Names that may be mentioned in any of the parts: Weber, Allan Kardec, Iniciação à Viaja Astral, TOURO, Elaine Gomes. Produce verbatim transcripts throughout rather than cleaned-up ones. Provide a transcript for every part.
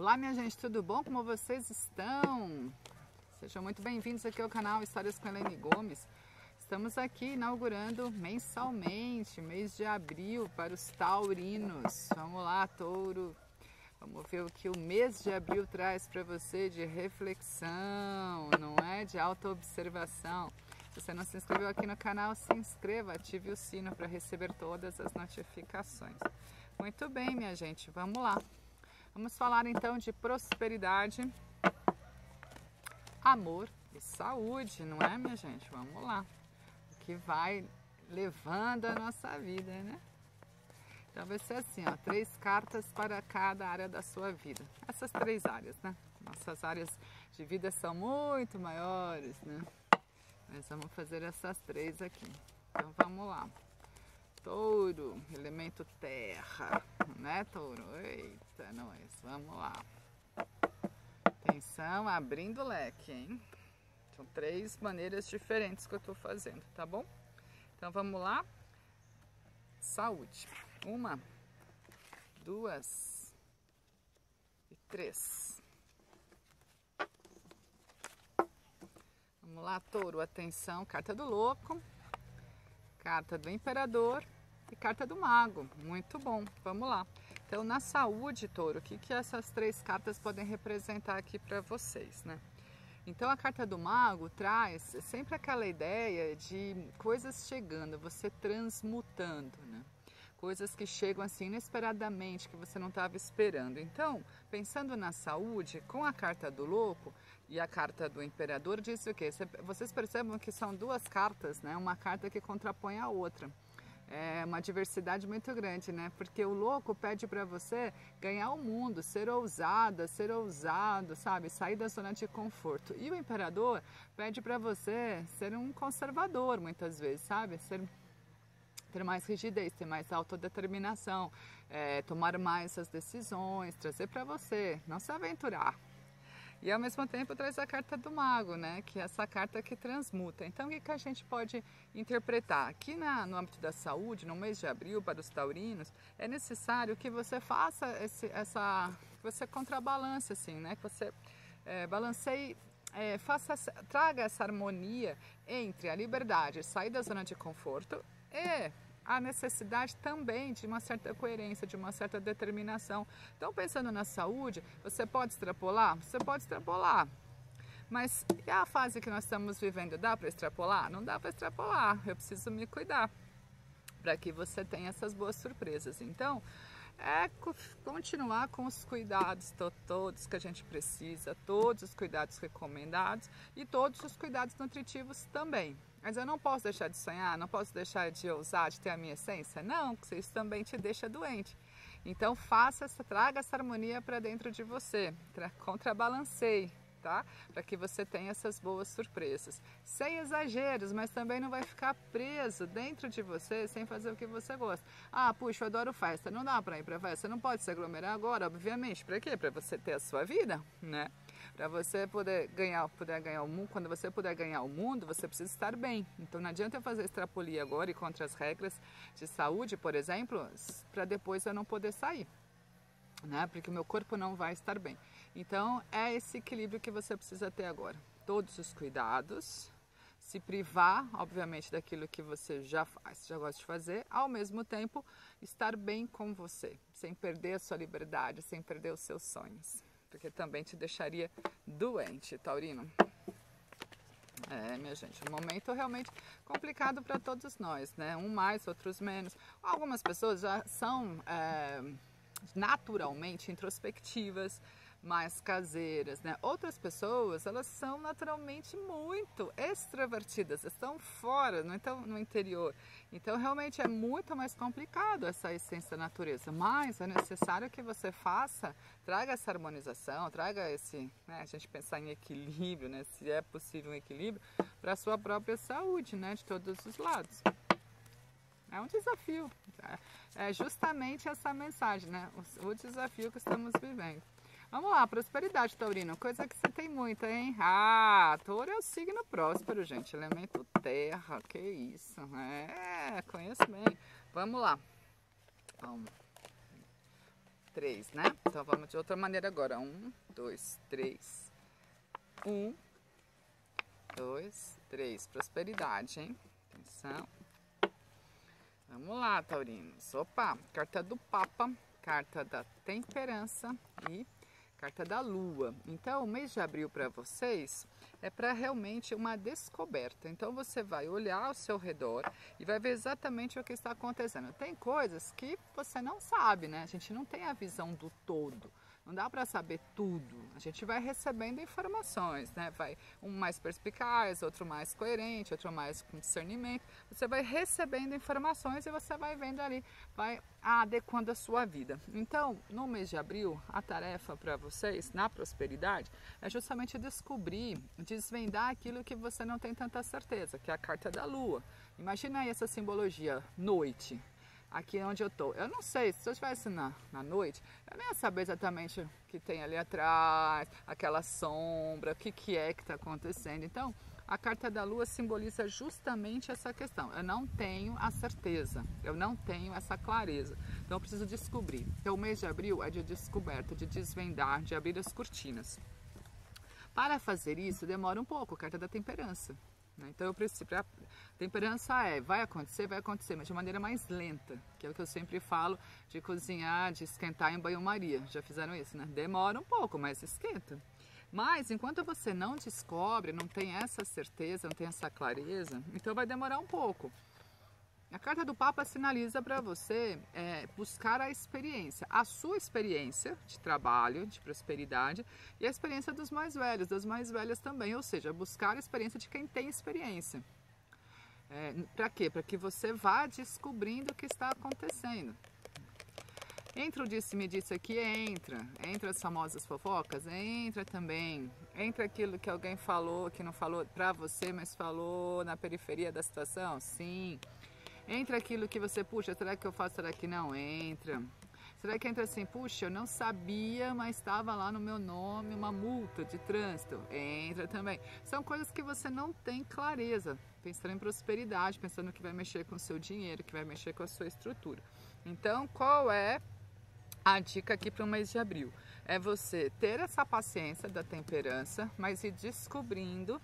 Olá, minha gente, tudo bom? Como vocês estão? Sejam muito bem-vindos aqui ao canal Histórias com Elaine Gomes. Estamos aqui inaugurando mensalmente, mês de abril, para os taurinos. Vamos lá, touro! Vamos ver o que o mês de abril traz para você de reflexão, não é? De autoobservação. Se você não se inscreveu aqui no canal, se inscreva, ative o sino para receber todas as notificações. Muito bem, minha gente, vamos lá. Vamos falar então de prosperidade, amor e saúde, não é, minha gente? Vamos lá. O que vai levando a nossa vida, né? Então vai ser assim, ó, três cartas para cada área da sua vida. Essas três áreas, né? Nossas áreas de vida são muito maiores, né? Mas vamos fazer essas três aqui. Então vamos lá. Touro, elemento terra, né, touro? Eita, nós, vamos lá. Atenção, abrindo o leque, hein? São três maneiras diferentes que eu tô fazendo, tá bom? Então vamos lá. Saúde. Uma, duas e três. Vamos lá, touro, atenção, carta do louco, carta do imperador e carta do mago. Muito bom, vamos lá. Então, na saúde, touro, o que, que essas três cartas podem representar aqui para vocês, né? Então, a carta do mago traz sempre aquela ideia de coisas chegando, você transmutando, né? Coisas que chegam assim inesperadamente, que você não estava esperando. Então, pensando na saúde, com a carta do louco e a carta do imperador, diz o quê? Vocês percebam que são duas cartas, né? Uma carta que contrapõe a outra. É uma diversidade muito grande, né? Porque o louco pede para você ganhar o mundo, ser ousada, ser ousado, sabe? Sair da zona de conforto. E o imperador pede para você ser um conservador, muitas vezes, sabe? Ser, ter mais rigidez, ter mais autodeterminação, é, tomar mais as decisões, trazer para você, não se aventurar. E ao mesmo tempo traz a carta do mago, né? Que é essa carta que transmuta. Então o que, que a gente pode interpretar? Aqui na, no âmbito da saúde, no mês de abril, para os taurinos, é necessário que você faça esse, essa... que você contrabalance, assim, né? Que você é, balanceie... É, faça, traga essa harmonia entre a liberdade, sair da zona de conforto e a necessidade também de uma certa coerência, de uma certa determinação. Então, pensando na saúde, você pode extrapolar? Você pode extrapolar. Mas e a fase que nós estamos vivendo, dá para extrapolar? Não dá para extrapolar. Eu preciso me cuidar para que você tenha essas boas surpresas. Então, é continuar com os cuidados todos que a gente precisa, todos os cuidados recomendados e todos os cuidados nutritivos também. Mas eu não posso deixar de sonhar, não posso deixar de ousar, de ter a minha essência. Não, porque isso também te deixa doente. Então faça essa, traga essa harmonia para dentro de você, contrabalanceie, tá? Para que você tenha essas boas surpresas. Sem exageros, mas também não vai ficar preso dentro de você sem fazer o que você gosta. Ah, puxa, eu adoro festa, não dá para ir para festa, você não pode se aglomerar agora, obviamente. Para quê? Para você ter a sua vida, né? Para você poder ganhar, poder ganhar o mundo, quando você puder ganhar o mundo, você precisa estar bem. Então não adianta eu fazer extrapolia agora e contra as regras de saúde, por exemplo, para depois eu não poder sair, né? Porque o meu corpo não vai estar bem. Então é esse equilíbrio que você precisa ter agora. Todos os cuidados, se privar, obviamente, daquilo que você já faz, já gosta de fazer, ao mesmo tempo estar bem com você, sem perder a sua liberdade, sem perder os seus sonhos. Porque também te deixaria doente, taurino. É, minha gente, um momento realmente complicado para todos nós, né? Um mais, outros menos. Algumas pessoas já são é, naturalmente introspectivas, mais caseiras, né? Outras pessoas, elas são naturalmente muito extrovertidas, estão fora, não estão no interior. Então, realmente é muito mais complicado essa essência da natureza, mas é necessário que você faça, traga essa harmonização, traga esse, né, a gente pensar em equilíbrio, né? Se é possível um equilíbrio para a sua própria saúde, né? De todos os lados. É um desafio, é justamente essa mensagem, né? O desafio que estamos vivendo. Vamos lá, prosperidade, taurino, coisa que você tem muita, hein? Ah, touro é o signo próspero, gente, elemento terra, que isso, é, conheço bem. Vamos lá. Um, três, né? Então vamos de outra maneira agora. Um, dois, três. Um, dois, três. Prosperidade, hein? Atenção. Vamos lá, taurinos. Opa, carta do Papa, carta da Temperança e carta da Lua. Então, o mês de abril para vocês é para realmente uma descoberta. Então, você vai olhar ao seu redor e vai ver exatamente o que está acontecendo. Tem coisas que você não sabe, né? A gente não tem a visão do todo. Não dá para saber tudo. A gente vai recebendo informações, né? Vai um mais perspicaz, outro mais coerente, outro mais com discernimento. Você vai recebendo informações e você vai vendo ali, vai adequando a sua vida. Então, no mês de abril, a tarefa para vocês na prosperidade é justamente descobrir, desvendar aquilo que você não tem tanta certeza, que é a carta da Lua. Imagina aí essa simbologia, noite. Aqui onde eu tô, eu não sei, se eu estivesse na, na noite, eu nem ia saber exatamente o que tem ali atrás, aquela sombra, o que, que é que está acontecendo. Então, a carta da Lua simboliza justamente essa questão. Eu não tenho a certeza, eu não tenho essa clareza, então eu preciso descobrir. Então, o mês de abril é de descoberta, de desvendar, de abrir as cortinas. Para fazer isso, demora um pouco, a carta da Temperança. Então, eu preciso, a temperança é, vai acontecer, vai acontecer, mas de maneira mais lenta, que é o que eu sempre falo de cozinhar, de esquentar em banho-maria. Já fizeram isso, né? Demora um pouco, mas esquenta. Mas, enquanto você não descobre, não tem essa certeza, não tem essa clareza, então vai demorar um pouco. A carta do Papa sinaliza para você é, buscar a experiência, a sua experiência de trabalho, de prosperidade e a experiência dos mais velhos, das mais velhas também, ou seja, buscar a experiência de quem tem experiência. É, para quê? Para que você vá descobrindo o que está acontecendo. Entra o disse-me-disse aqui, entra, entra as famosas fofocas, entra também, entra aquilo que alguém falou, que não falou para você, mas falou na periferia da situação, sim. Entra aquilo que você, puxa, será que eu faço, será que não entra? Será que entra assim, puxa, eu não sabia, mas estava lá no meu nome uma multa de trânsito? Entra também. São coisas que você não tem clareza, pensando em prosperidade, pensando que vai mexer com o seu dinheiro, que vai mexer com a sua estrutura. Então, qual é a dica aqui para o mês de abril? É você ter essa paciência da temperança, mas ir descobrindo.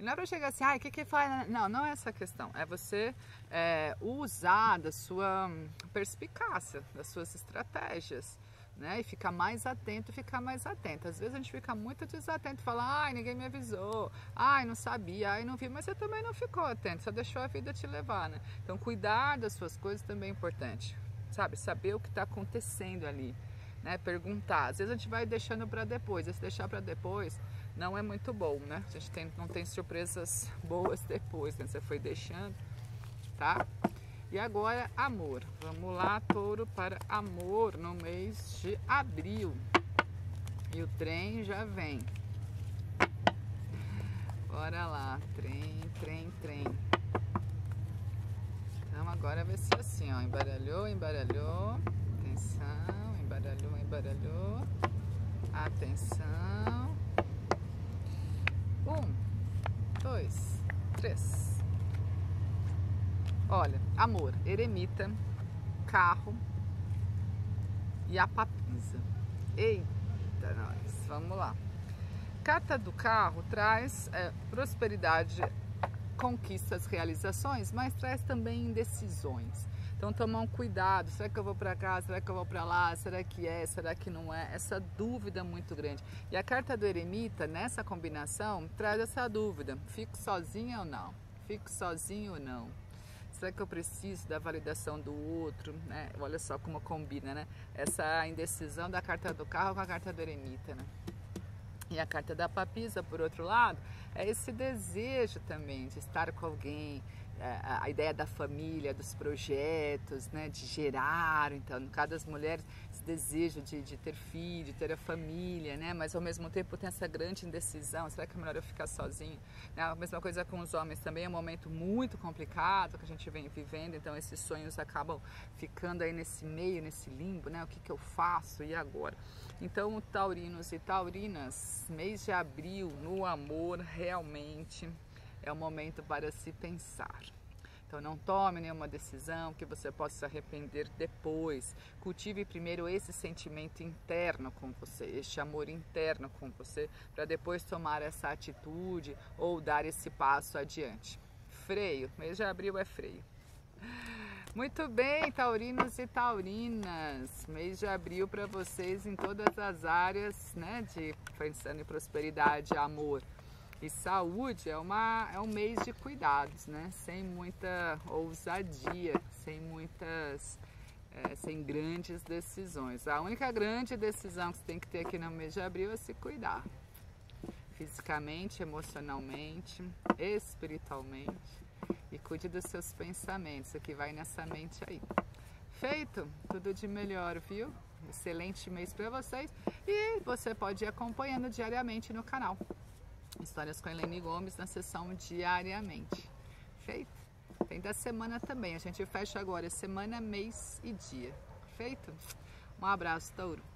E não é para chegar assim, ah, o que que faz? Não, não é essa questão. É você é, usar da sua perspicácia, das suas estratégias, né? E ficar mais atento, ficar mais atento. Às vezes a gente fica muito desatento, fala, ai, ninguém me avisou, ai, não sabia, ai, não vi, mas você também não ficou atento, só deixou a vida te levar, né? Então, cuidar das suas coisas também é importante, sabe? Saber o que está acontecendo ali, né? Perguntar. Às vezes a gente vai deixando para depois, e se deixar para depois não é muito bom, né? A gente tem, não tem surpresas boas depois, né? Você foi deixando, tá? E agora, amor. Vamos lá, touro, para amor no mês de abril. E o trem já vem. Bora lá, trem, trem, trem. Então, agora vai ser assim, ó. Embaralhou, embaralhou. Atenção, embaralhou, embaralhou. Atenção. Um, dois, três. Olha, amor, eremita, carro e a papisa. Eita, nós, vamos lá. Carta do carro traz é, prosperidade, conquistas, realizações, mas traz também indecisões. Então, tomar um cuidado, será que eu vou para cá, será que eu vou para lá, será que é, será que não é? Essa dúvida muito grande. E a carta do eremita, nessa combinação, traz essa dúvida, fico sozinha ou não? Fico sozinho ou não? Será que eu preciso da validação do outro? Né? Olha só como combina, né? Essa indecisão da carta do carro com a carta do eremita, né? E a carta da papisa, por outro lado, é esse desejo também de estar com alguém, a ideia da família, dos projetos, né, de gerar, então, no caso das mulheres, esse desejo de, de ter filho, de ter a família, né, mas ao mesmo tempo tem essa grande indecisão, será que é melhor eu ficar sozinho? Né? A mesma coisa com os homens também, é um momento muito complicado que a gente vem vivendo, então esses sonhos acabam ficando aí nesse meio, nesse limbo, né, o que que eu faço e agora? Então, taurinos e taurinas, mês de abril, no amor, realmente é um momento para se pensar. Então não tome nenhuma decisão que você possa se arrepender depois. Cultive primeiro esse sentimento interno com você, este amor interno com você, para depois tomar essa atitude ou dar esse passo adiante. Freio, mês de abril é freio. Muito bem, taurinos e taurinas, mês de abril para vocês em todas as áreas, né, de pensando em prosperidade, amor e saúde, é, uma, é um mês de cuidados, né, sem muita ousadia, sem muitas, é, sem grandes decisões. A única grande decisão que você tem que ter aqui no mês de abril é se cuidar, fisicamente, emocionalmente, espiritualmente. E cuide dos seus pensamentos, o que vai nessa mente aí. Feito? Tudo de melhor, viu? Excelente mês para vocês. E você pode ir acompanhando diariamente no canal. Histórias com Elaine Gomes na sessão diariamente. Feito? Tem da semana também. A gente fecha agora semana, mês e dia. Feito? Um abraço, Touro.